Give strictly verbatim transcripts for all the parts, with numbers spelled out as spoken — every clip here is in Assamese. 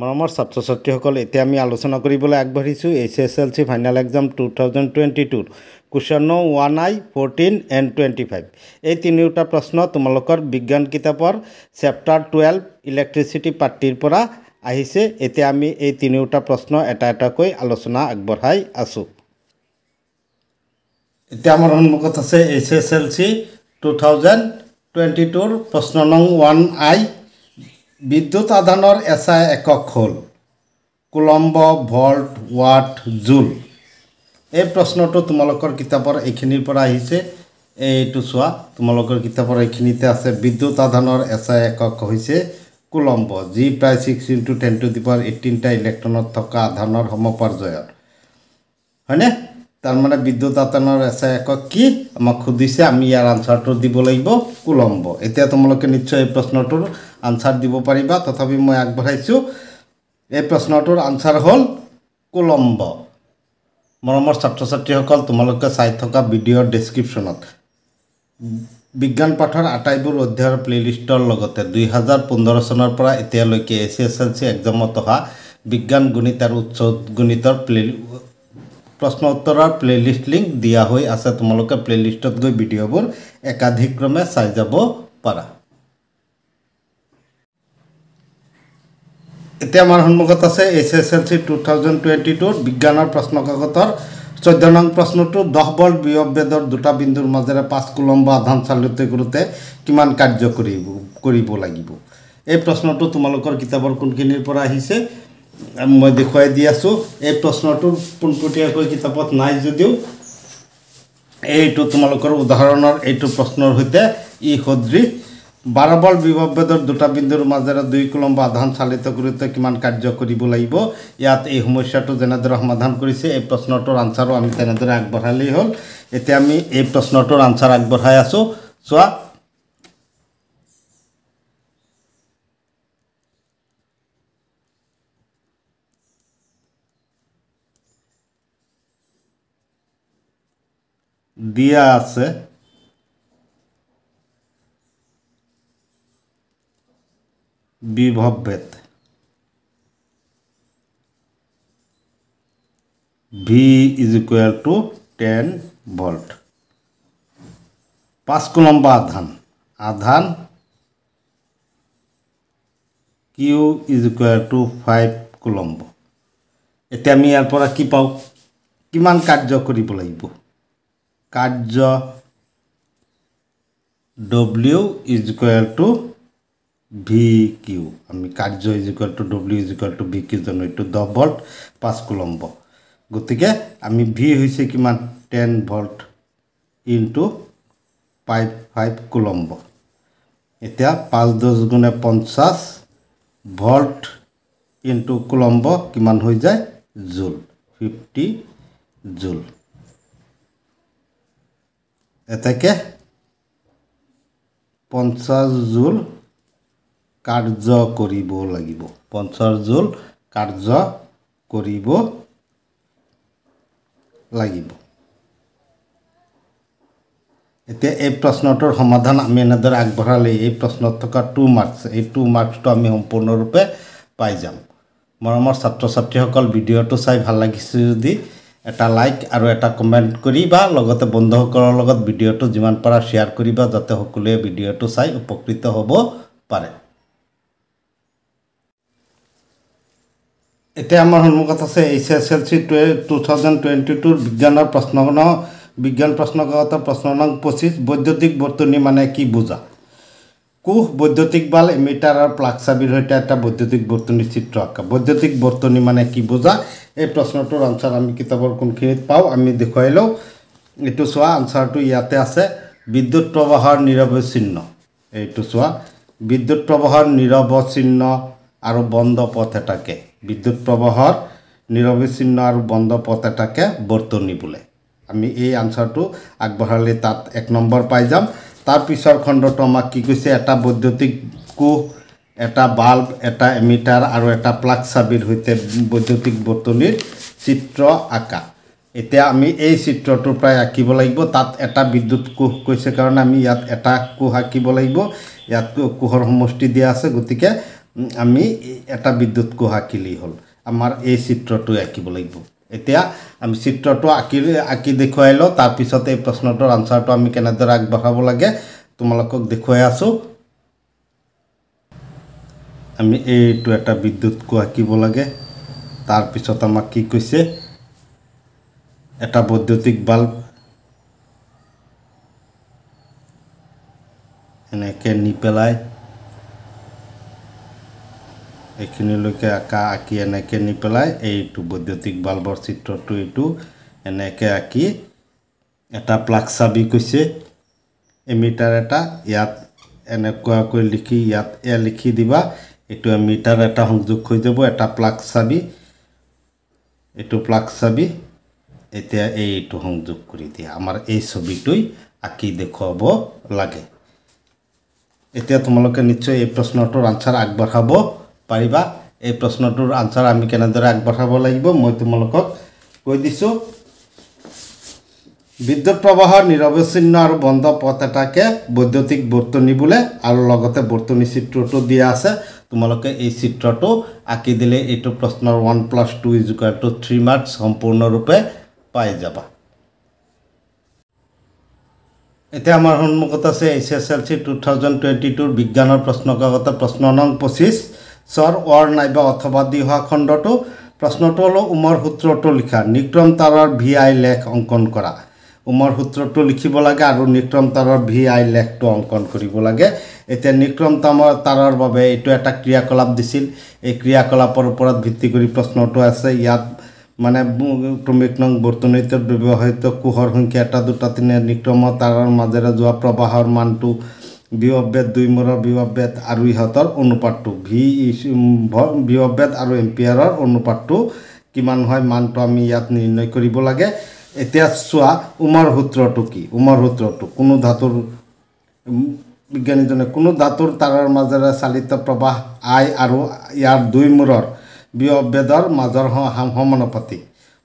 মৰমৰ ছাত্ৰ ছাত্ৰীসকল, এতিয়া আমি আলোচনা কৰিবলৈ আগবাঢ়িছো H S L C final exam দুই হাজাৰ বাইশ question one I fourteen and twenty five. এই তিনিটা প্ৰশ্ন তোমালোকৰ বিজ্ঞান কিতাপৰ চেপ্টাৰ টুৱেলভ ইলেক্ট্ৰিচিটি পাৰ্টিৰ পৰা আহিছে। এতিয়া আমি এই তিনিটা প্ৰশ্ন এটা এটাকৈ আলোচনা আগবঢ়াই আছো। এতিয়া আমাৰ সন্মুখত আছে H S L C দুই হাজাৰ বাইশ ৰ প্ৰশ্ন নং ওৱান আই। विद्युत आधानर एसआई एकक हल कुलम्ब भोल्ट वाट जूल। ये प्रश्न तो तुम लोग किताबर ये चुआ तुम लोग किताबर ये आसे विद्युत आधानर एसआई एकक कुलम्ब जी प्राय six into ten to the power eighteen टा इलेक्ट्रन थका आधानर समपर्जयर है तारे विद्युत आधानर एसआई एकक कि आमक खुदिसे आम यार आन्सार तो दी लगे कुलम्ब। एतिया तुम लोग निश्चय प्रश्नटर आन्सार দিব পাৰিবা। তথাপি মই আগবঢ়াইছো এই প্ৰশ্নটোৰ আনসাৰ হল কুলম্ব। মৰমৰ ছাত্ৰ ছাত্ৰীসকল, তোমালোকে চাই থকা ভিডিঅ'ৰ ডেসক্ৰিপচনত বিজ্ঞান পাঠৰ আটাইবোৰ অধ্যায়ৰ প্লেলিষ্টৰ লগতে দুই হাজাৰ পোন্ধৰ চনৰ পৰা এতিয়ালৈকে H S L C এক্সামত অহা বিজ্ঞান গণিত আৰু উচ্চ গণিতৰ প্লে প্ৰশ্ন উত্তৰৰ প্লেলিষ্ট লিংক দিয়া হৈ আছে। তোমালোকে প্লেলিষ্টত গৈ ভিডিঅ'বোৰ একাধিক্ৰমে চাই যাব পাৰা। इतना आम सन्मुखत आसे H S L C দুই হাজাৰ বাইশ विज्ञान प्रश्न काकतर चौदह नंग प्रश्न तो दस बल विभव बेदर दुटा बिंदुर मजेरे पाँच कुलम्ब आधान चालुते करोते किमान कार्य करिब লাগিব। এই प्रश्न तो तुम लोग किताबर कोनखिनिर पर आहिसे मैं देखुवाई दि आसो। এই प्रश्नटो पुनपटियाक किताबत नाइ जदिओ एइटो तुम लोग उदाहरणर एइटो प्रश्नर सहित इ सदृश बार बल विभव बेदर दुटा बिंदुर मजेरे दुई कुलम्ब आधान चालित करोते किमान कार्य करिब লাগিব। यात ए समस्याटो जेनेदरे समाधान करिसे ए प्रश्नटोर आन्सारो आमी तेनेदरे आगबढालेই हल। এতিয়া আমি এই प्रश्नटोर आन्सार आगबढाই आसो। চোৱা দিয়া আছে विभव भेद V is equal to ten volt पाँच कुलम्ब आधान आधान Q is equal to five coulomb. एते आमी यार परा कि पाऊ किमान कार्य करिब লাগিব कार्य W is equal to V Q आमी कार्य is equal to W is equal to V Q जन एटू दस वोल्ट पाँच कुलम्ब गतिके आमी V হৈছে কিমান ten volt into five five coulomb. এতিয়া पाँच दस गुणे पचास वोल्ट इनटू कुलम्ब কিমান হৈ যায় জুল पचास জুল। এটাকে পঞ্চাছ জুল कार्य करिब লাগিব पञ्चास जूल कार्य करिब লাগিব। এতিয়া এই प्रश्नटर समाधान आम एनेदरे आगबढ़ाले प्रश्न थका टू मार्क्स ये टू मार्क्स तो आम सम्पूर्ण रूपे पाई जाम। मरमर छात्र छात्रीसकल भिडिओ चाई भाल लागिছে যদি এটা লাইক আৰু এটা কমেন্ট কৰিবা। লগতে বন্ধুসকলৰ লগত ভিডিওটো যিমান পাৰা শেয়াৰ কৰিবা যাতে সকলোৱে ভিডিওটো চাই উপকৃত হ'ব পাৰে। এতিয়া আমাৰ সন্মুখত আছে H S L C দুই হাজাৰ বাইশ ৰ বিজ্ঞানৰ প্ৰশ্ন বিজ্ঞান প্ৰশ্ন কাকতৰ প্ৰশ্ন নং পঁচিছ বৈদ্যুতিক বৰ্তনী মানে কি বুজা। কোষ বৈদ্যুতিক বাল এমিটাৰ আৰু প্লাগ চাবিৰ সৈতে এটা বৈদ্যুতিক বৰ্তনীৰ চিত্ৰ আঁকা। বৈদ্যুতিক বৰ্তনী মানে কি বুজা এই প্ৰশ্নটোৰ আনসাৰ আমি কিতাপৰ কোনখিনিত পাওঁ আমি দেখুৱাই লওঁ। এইটো চোৱা আনসাৰটো ইয়াতে আছে বিদ্যুৎ প্ৰবাহৰ নিৰৱচ্ছিন্ন এইটো চোৱা বিদ্যুৎ প্ৰবাহৰ নিৰৱচ্ছিন্ন আৰু বন্ধ পথ এটাকে विद्युत प्रवाहर निरविच्छिन्न और बंद पथ एटाके बर्तनी बोले। आमी ये आन्सार तो आगबढ़ाले तार एक नम्बर पाई जाम। तार पिछर खंडट आमाक कि कैसे एटा बैद्युतिक कोष एटा बाल्ब एटा एमिटार और एटा प्लाग चाबिर सहित बैद्युतिक बर्तनीर चित्र आँका। एटा आमी ये चित्रटो प्राय आँकिब लागिब। तार एटा विद्युत कोष कैसे कारण आमी इयात एटा कोष आँकिब लागिब। इयात कोषर समष्टि दिया आछे गतिके আমি এটা বিদ্যুৎ কো আঁকিলি হল আমার এই চিত্রটো আঁকিব লাগিব। এতিয়া আমি চিত্রটো আঁকি আঁকি দেখুৱাই লওঁ, তাৰপিছত এই প্ৰশ্নটোৰ আনসাৰটো আমি কেনেদৰে আগবঢ়াব লাগে তোমালোকক দেখুৱাই আছো। আমি এইটো এটা বিদ্যুৎ কো আঁকিব লাগে, তাৰপিছত আমাক কি কৈছে এটা বৈদ্যুতিক বাল্ব এনেকৈ নি পেলাই এইখিনিলৈকে আঁকা আঁকি এনেকৈ নি পেলাই এইটো বৈদ্যুতিক বাল্বৰ চিত্ৰটো এইটো এনেকৈ আঁকি এটা প্লাগ চাবি কৈছে এমিটাৰ এটা ইয়াত এনেকুৱাকৈ লিখি ইয়াত এ লিখি দিবা, এইটো এমিটাৰ এটা সংযোগ হৈ যাব এটা প্লাগ চাবি এইটো প্লাগ চাবি। এতিয়া এইটো সংযোগ কৰি দিয়া আমাৰ এই ছবিটোই আঁকি দেখুৱাব লাগে। এতিয়া তোমালোকে নিশ্চয় এই প্ৰশ্নটোৰ আনসাৰ আগবঢ়াব পাৰিবা। এই প্ৰশ্নটোৰ আনসাৰ আমি কেনেদৰে আগবঢ়াব লাগিব মই তোমালোকক কৈ দিছো। বিদ্যুৎ প্ৰবাহৰ নিৰৱচ্ছিন্ন আৰু বন্ধ পথ এটাকে বৈদ্যুতিক বৰ্তনী বোলে আৰু লগতে বৰ্তনী চিত্ৰটো দিয়া আছে। তোমালোকে এই চিত্ৰটো আঁকি দিলে এইটো প্ৰশ্নৰ one plus two is equal to three marks সম্পূৰ্ণৰূপে পাই যাবা। এতিয়া আমাৰ সন্মুখত আছে H S L C two thousand twenty two বিজ্ঞানৰ প্ৰশ্ন কাকত প্ৰশ্ন নং পঁচিছ সৰ অৰ নাইবা অথবা দিহা খণ্ডটো। প্ৰশ্নটো হল উমৰ সূত্ৰটো লিখা, নিক্ৰম তাৰাৰ ভি আই লেখ অঙ্কন কৰা। উমৰ সূত্ৰটো লিখিব লাগে আৰু নিক্ৰম তাৰাৰ ভি আই লেখটো অঙ্কন কৰিব লাগে। এতিয়া নিক্ৰম তাৰাৰ বাবে এইটো এটা ক্ৰিয়াকলাপ দিছিল, এই ক্ৰিয়াকলাপৰ ওপৰত ভিত্তি কৰি প্ৰশ্নটো আছে। ইয়াত মানে ক্ৰমিক নং বৰ্তনীটোত ব্যৱহৃত কোহৰ সংখ্যা এটা দুটা তিনি নিক্ৰম তাৰাৰ মাজেৰে যোৱা প্ৰবাহৰ মানটো বিভবেদ দুই মূৰৰ বিভবেদ আৰু ইহঁতৰ অনুপাতটো ভি বিভবেদ আৰু এম্পিয়াৰৰ অনুপাতটো কিমান হয় মানটো আমি ইয়াত নিৰ্ণয় কৰিব লাগে। এতিয়া চোৱা উমৰ সূত্ৰটো কি, উমৰ সূত্ৰটো কোনো ধাতুৰ বিজ্ঞানীজনে কোনো ধাতুৰ তাৰাৰ মাজেৰে চালিত প্ৰবাহ আই আৰু ইয়াৰ দুই মূৰৰ বিভবেদৰ মাজৰ সমানুপাতিক।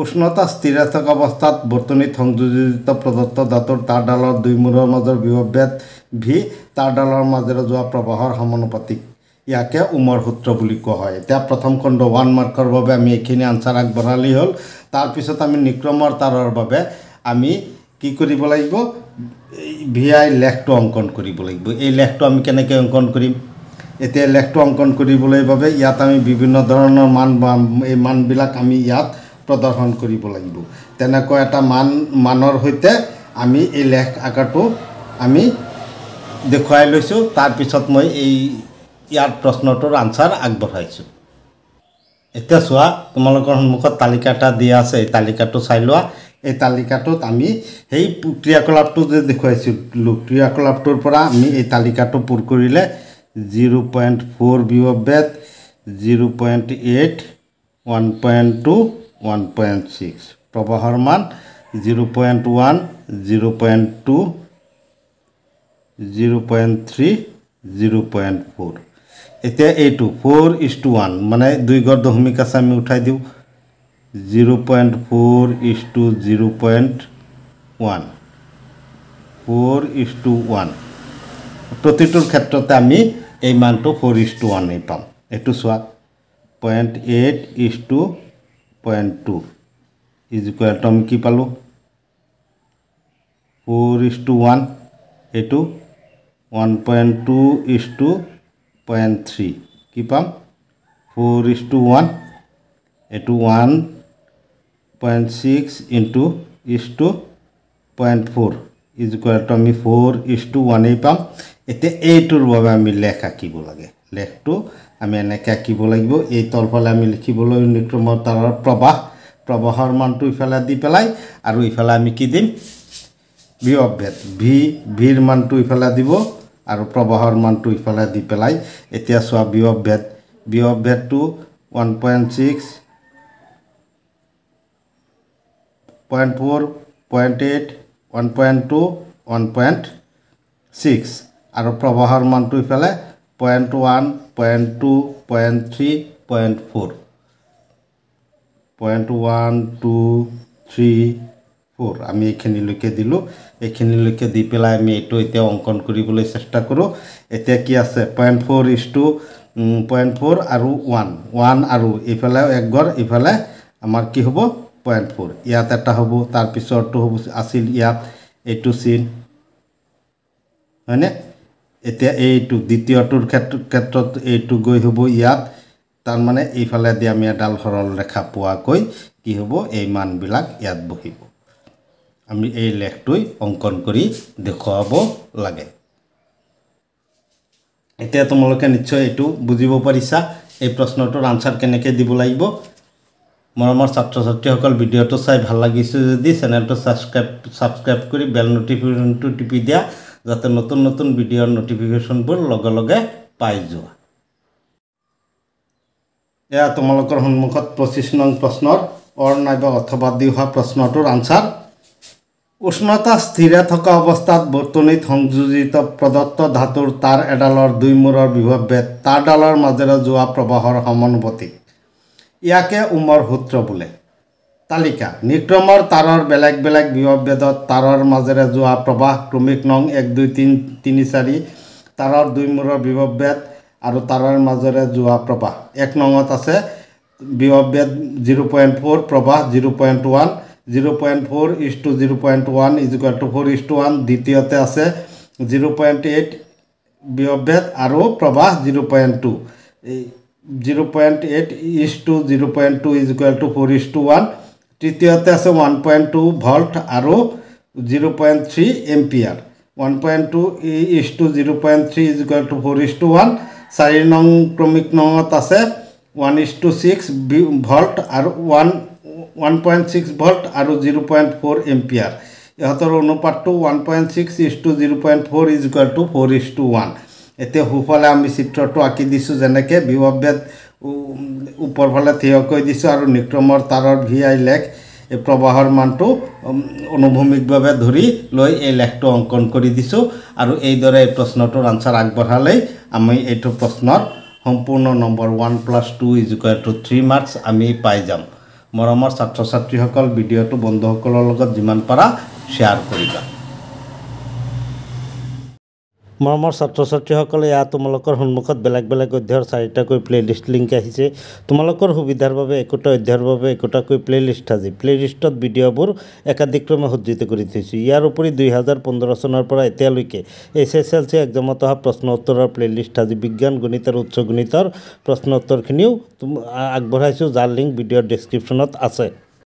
উষ্ণতা স্থিৰ থকা অৱস্থাত বৰ্তনীত সংযোজিত প্ৰদত্ত ধাতুৰ তাঁৰডালৰ দুই মূৰৰ মাজৰ বিভবেদ ভি তাঁৰডালৰ মাজেৰে যোৱা প্ৰবাহৰ সমানুপাতিক। ইয়াকে উমৰ সূত্ৰ বুলি কোৱা হয়। এতিয়া প্ৰথম খণ্ড ওৱান মাৰ্কৰ বাবে আমি এইখিনি আনসাৰ আগবঢ়ালি হ'ল। তাৰপিছত আমি নিক্ৰমৰ তাঁৰৰ বাবে আমি কি কৰিব লাগিব ভি আই লেখটো অংকন কৰিব লাগিব। এই লেখটো আমি কেনেকৈ অংকন কৰিম, এতিয়া লেখটো অংকন কৰিবলৈ বাবে ইয়াত আমি বিভিন্ন ধৰণৰ মান এই মানবিলাক আমি ইয়াত প্ৰদৰ্শন কৰিব লাগিব। তেনেকৈ এটা মান মানৰ সৈতে আমি এই লেখ আকাৰটো আমি দেখুৱাই লৈছোঁ। তাৰপিছত মই এই ইয়াৰ প্ৰশ্নটোৰ আনসাৰ আগবঢ়াইছোঁ। এতিয়া চোৱা তোমালোকৰ সন্মুখত তালিকা এটা দিয়া আছে, এই তালিকাটো চাই লোৱা। এই তালিকাটোত আমি সেই ক্ৰিয়াকলাপটো যে দেখুৱাইছিলোঁ ক্ৰিয়াকলাপটোৰ পৰা আমি এই তালিকাটো পূৰ কৰিলে জিৰ' পইণ্ট ফ'ৰ বিভবেদ zero' point eight one point two one point six प्रवाहर मान zero point one zero point two zero point three zero point four इतना यू फोर इज टू वन मानने दुई घर दशमिक आस उठा दूँ zero point four is to zero point one four is to one प्रतिटोर क्षेत्रते आम ये मान तो फोर इज टू वन पाँ यू चुना point eight is to point two is equal to कि पालो फोर इज टू वन यू one point two is to point three कि पाम फोर इज टू वन यू one point six into is to point four is equal to four is to one पाम। इतना यूर आम लेख आँकब लगे लेखटो আমি এনেকৈ আঁকিব লাগিব। এই তলফালে আমি লিখিবলৈ নিক্ৰমৰ তাৰাৰ প্ৰবাহ প্ৰবাহৰ মানটো ইফালে দি পেলাই আৰু ইফালে আমি কি দিম বিভবেদ ভি ভিৰ মানটো ইফালে দিব আৰু প্ৰবাহৰ মানটো ইফালে দি পেলাই। এতিয়া চোৱা বিভবেদ বিভবেদটো one point six point four point eight one point two one point six আৰু প্ৰবাহৰ মানটো ইফালে point one point two point three point four point one two three four আমি এইখিনিলৈকে দিলোঁ। এইখিনিলৈকে দি পেলাই আমি এইটো এতিয়া অংকন কৰিবলৈ চেষ্টা কৰোঁ। এতিয়া কি আছে point four is to point four और वन वन और इफाले एक गड़ इफाले आमार कि हबो पॉइंट फोर इतना एटा हबो तार पिछरटो हबो आसिल इतना सीन हयने एटा एटु द्वितीयटुर क्षेत्र क्षेत्रत एटु गई हबो इतना तार माने इफाले दि आमि एडाल सरल रेखा पुवाकै कि हबो ए मान बिलाक इयात बहिबो आमि ए लेखटुइ अंकन करि देखुवाबो लागे। एतिया तुमलोके निश्चय एटु बुझिब पारिसा ए प्रश्नटोर आन्सार केनेके दिब लागिब। मरमर छात्र छात्रीसकल भिडिओटो चाइ भाल लागिसे जदि चेनेलटो सबस्क्राइब सबस्क्राइब करि बेल नटिफिकेशनटो टिपि दिया जाते नतुन नतुन भिडिओर नटिफिकेशनबो लगे लगे पाइ जोआ। एया तुमलोकर सन्मुखत पच्चीस नং प्रश्नर अर नाइबा अथवा दिहा प्रश्नटोर आन्सार। उष्णता स्थिर थका अवस्था बर्तनीत संयोजित प्रदत्त धातुर तार एडालर दुई मूरर विभवे तारडालर मजेरे जोआ प्रवाहर समानुपातिक इयाके उमर सूत्र बोले। तालिका निक्रमर तारर बेलेग बेलेग विभवभेदत तारर मजेरे जोआ प्रवाह क्रमिक नंग एक दुई तीन तीन चारि तारर दुई मूरर विभवभेद और तारर मजेरे जोआ प्रवाह। एक नंगत आछे विभवभेद जिरो पॉइंट फोर प्रवाह zero point one zero point four is to zero point one is equal to four is to one. द्वितीयते आसे जिरो पॉइंट एट विभवभेद और प्रवाह zero point two zero point eight is to zero point two is equal to four is to one. तृतीयते आसे वन पॉइंट टू भल्ट और zero point three ampere. One point two is to zero point three is equal to four is to one. चारि नং क्रमिक नंगत आसे one is to six volt और one one point six volt और जिरो पॉइंट फोर एम्पियर। इतर अनुपात one point six is to zero point four is equal to four is to one. इतना सोफाले आम चित्रटो आँकि जेनेके विभवभेद ऊपरफाले थिय कै दिसो और निक्रमर तारर भि आई लेख प्रवाहर मानटो अनुभूमिकभावे धरि लै ए लेखटो अंकन करि दिसो। और एइदरे प्रश्नटोर आन्सार आगबढ़ाले आमि एइटो प्रश्नर सम्पूर्ण number one plus two is equal to three marks आमि पाइ जाम। मरमर छात्र छात्रीसकल भिडिओटो बंधुसकলৰ লগত যিমান পাৰা শ্বেয়াৰ কৰিবা। मरमर छात्र छात्रीसकले या तुमलोकर सन्मुखत बेलेग बेलेग अध्यायर चारिटाको प्लेलिस्ट लिंक आहिছে। तुमलोकर सुविधार বাবে একোটা অধ্যায়ৰ বাবে একোটাকৈ প্লেলিষ্ট আছে। প্লেলিষ্টত ভিডিঅ'বোৰ একাধিক্ৰমে সজ্জিত কৰি থৈছোঁ। ইয়াৰ উপৰি দুই হাজাৰ পোন্ধৰ চনৰ পৰা এতিয়ালৈকে এছ এছ এল চি এক্সামত অহা প্ৰশ্ন উত্তৰৰ প্লেলিষ্ট আছে। বিজ্ঞান গণিতৰ উচ্চ গণিতৰ প্ৰশ্ন উত্তৰখিনিও আগবঢ়াইছোঁ, যাৰ লিংক ভিডিঅ'ৰ ডেছক্ৰিপশ্যনত আছে।